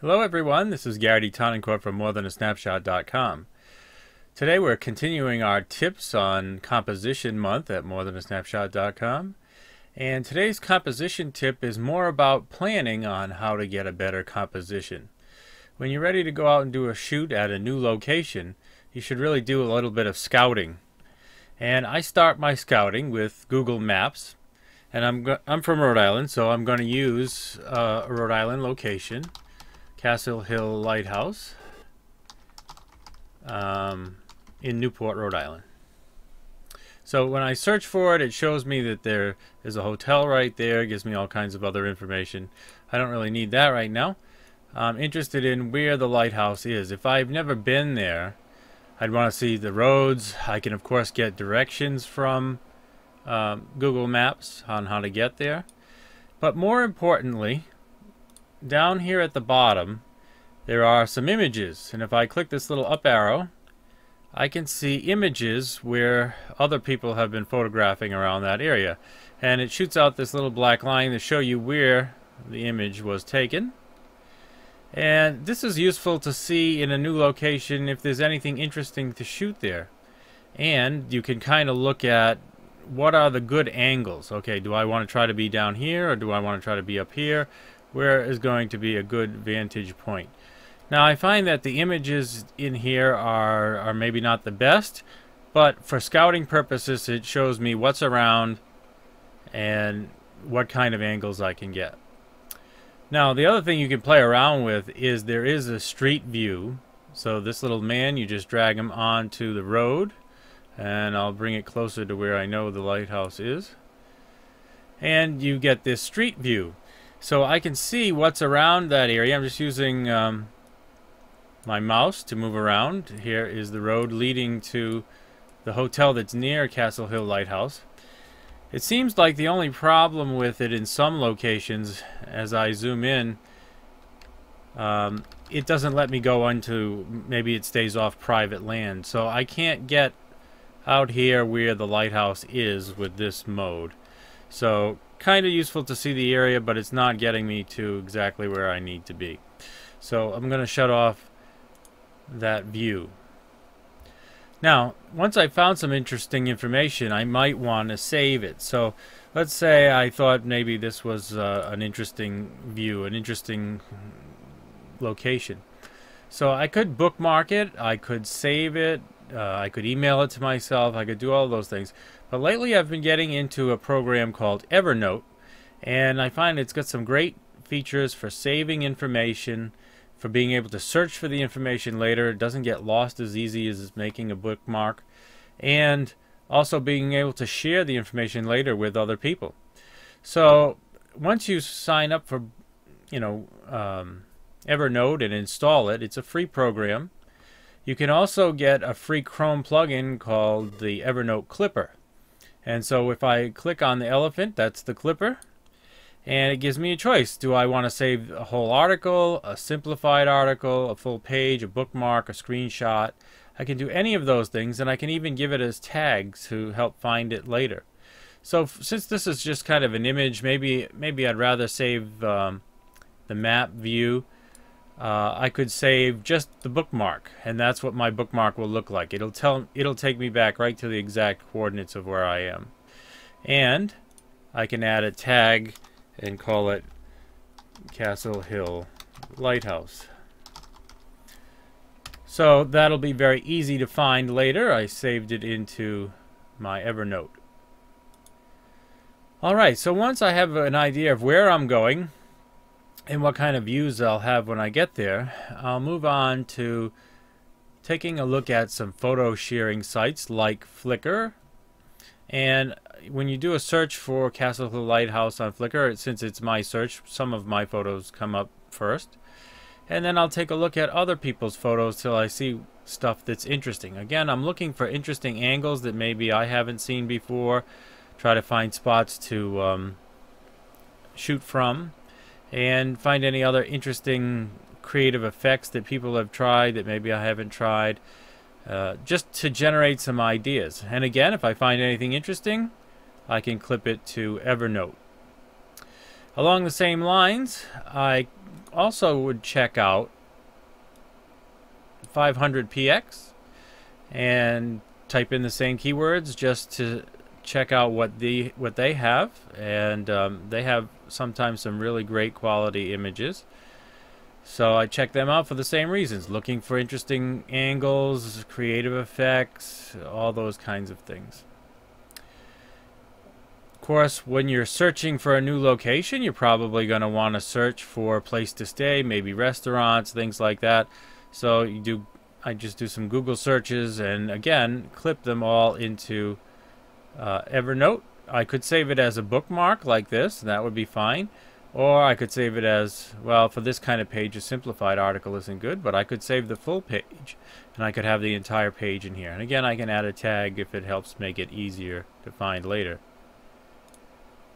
Hello everyone, this is Gary Tonincourt from MoreThanASnapshot.com. Today we're continuing our tips on composition month at MoreThanASnapshot.com. And today's composition tip is more about planning on how to get a better composition. When you're ready to go out and do a shoot at a new location, you should really do a little bit of scouting. And I start my scouting with Google Maps. And I'm from Rhode Island, so I'm going to use a Rhode Island location. Castle Hill Lighthouse in Newport, Rhode Island. So when I search for it, it shows me that there is a hotel right there. It gives me all kinds of other information. I don't really need that right now. I'm interested in where the lighthouse is. If I've never been there, I'd want to see the roads. I can, of course, get directions from Google Maps on how to get there. But more importantly, down here at the bottom there are some images, and if I click this little up arrow I can see images where other people have been photographing around that area, and it shoots out this little black line to show you where the image was taken. And this is useful to see in a new location if there's anything interesting to shoot there, and you can kind of look at what are the good angles. Okay, do I want to try to be down here or do I want to try to be up here? Where is going to be a good vantage point? Now I find that the images in here are maybe not the best, but for scouting purposes it shows me what's around and what kind of angles I can get. Now the other thing you can play around with is there is a street view. So this little man, you just drag him onto the road, and I'll bring it closer to where I know the lighthouse is, and you get this street view. So I can see what's around that area. I'm just using my mouse to move around. Here is the road leading to the hotel that's near Castle Hill Lighthouse. It seems like the only problem with it in some locations, as I zoom in, it doesn't let me go onto, maybe it stays off private land. So I can't get out here where the lighthouse is with this mode. So kind of useful to see the area, but it's not getting me to exactly where I need to be. So I'm going to shut off that view. Now, once I found some interesting information, I might want to save it. So let's say I thought maybe this was an interesting view, an interesting location. So I could bookmark it, I could save it, I could email it to myself, I could do all those things. But lately I've been getting into a program called Evernote, and I find it's got some great features for saving information, for being able to search for the information later. It doesn't get lost as easy as making a bookmark, and also being able to share the information later with other people. So once you sign up for Evernote and install it, it's a free program. You can also get a free Chrome plugin called the Evernote Clipper. And so if I click on the elephant, that's the clipper, and it gives me a choice. Do I want to save a whole article, a simplified article, a full page, a bookmark, a screenshot? I can do any of those things, and I can even give it as tags to help find it later. So since this is just kind of an image, maybe I'd rather save the map view. I could save just the bookmark, and that's what my bookmark will look like. It'll take me back right to the exact coordinates of where I am. And I can add a tag and call it Castle Hill Lighthouse. So that'll be very easy to find later. I saved it into my Evernote. Alright, so once I have an idea of where I'm going and what kind of views I'll have when I get there, I'll move on to taking a look at some photo sharing sites like Flickr. And when you do a search for Castle Hill Lighthouse on Flickr, since it's my search, some of my photos come up first. And then I'll take a look at other people's photos till I see stuff that's interesting. Again, I'm looking for interesting angles that maybe I haven't seen before, try to find spots to shoot from, and find any other interesting creative effects that people have tried that maybe I haven't tried, just to generate some ideas. And again, if I find anything interesting, I can clip it to Evernote. Along the same lines, I also would check out 500px and type in the same keywords just to check out what they have, and they have sometimes some really great quality images. So I check them out for the same reasons, looking for interesting angles, creative effects, all those kinds of things. Of course, when you're searching for a new location, you're probably going to want to search for a place to stay, maybe restaurants, things like that. So you do, I just do some Google searches and again clip them all into Evernote. I could save it as a bookmark like this, and that would be fine. Or I could save it as, well, for this kind of page a simplified article isn't good, but I could save the full page and I could have the entire page in here. And again, I can add a tag if it helps make it easier to find later.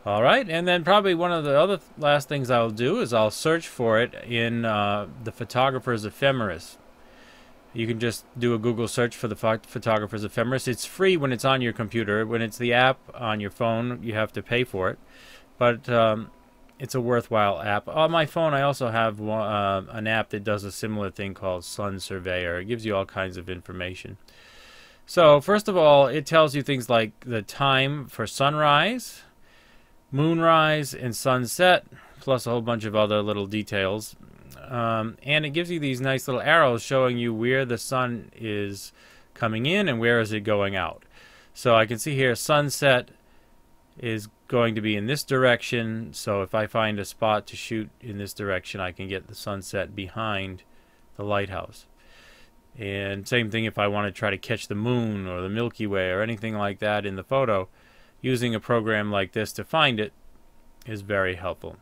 Alright, and then probably one of the other last things I'll do is I'll search for it in the photographer's ephemeris. You can just do a Google search for the photographer's ephemeris. It's free when it's on your computer. When it's the app on your phone, you have to pay for it. But it's a worthwhile app. On my phone, I also have an app that does a similar thing called Sun Surveyor. It gives you all kinds of information. So first of all, it tells you things like the time for sunrise, moonrise, and sunset, plus a whole bunch of other little details. And it gives you these nice little arrows showing you where the sun is coming in and where is it going out. So I can see here sunset is going to be in this direction, so if I find a spot to shoot in this direction, I can get the sunset behind the lighthouse. And same thing if I want to try to catch the moon or the Milky Way or anything like that in the photo. Using a program like this to find it is very helpful.